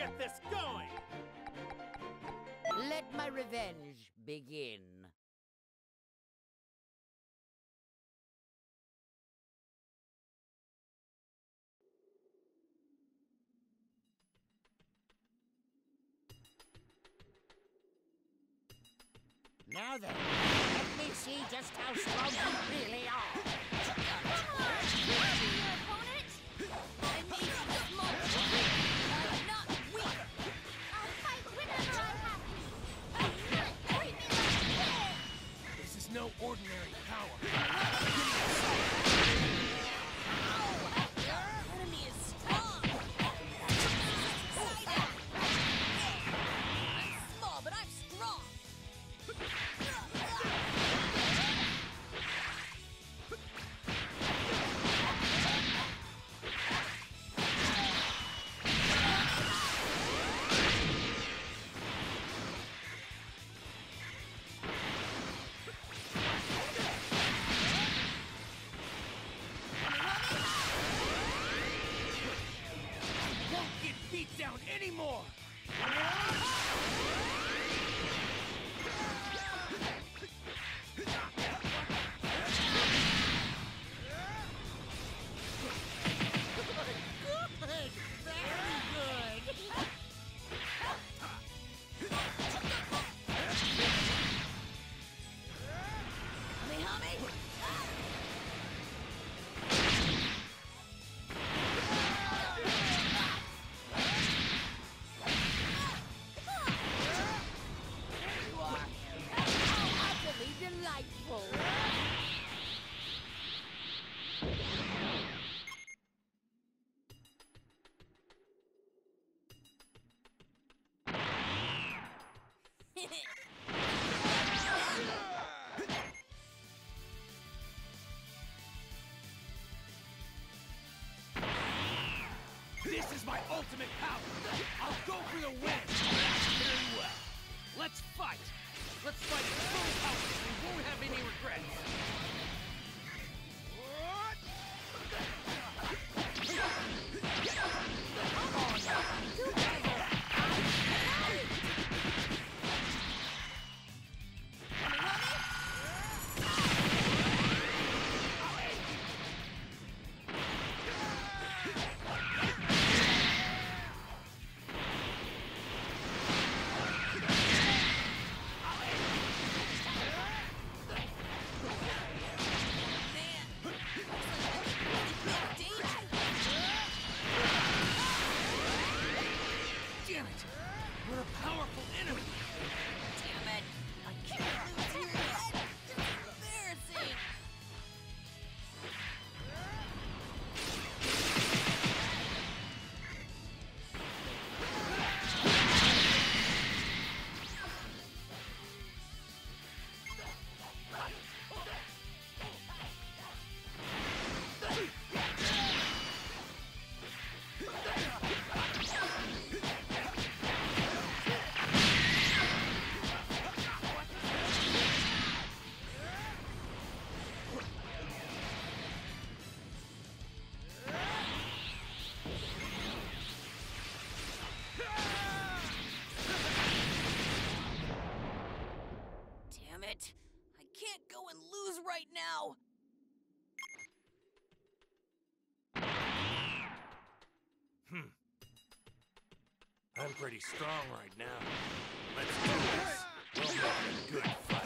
get this going! Let my revenge begin. Now then, let me see just how strong you really are. Come on! After your opponent! I need this much. I'm not weak. I'll fight whenever I have to. Treat me like a kid. This is no ordinary power. Oh, your enemy is strong. I'm small, but I'm strong. I won't get beat down anymore. This is my ultimate power. I'll go for the win. Very well. Let's fight. Let's fight at full power. We won't have any regrets. I'm pretty strong right now. Let's do this. We'll have a good fight.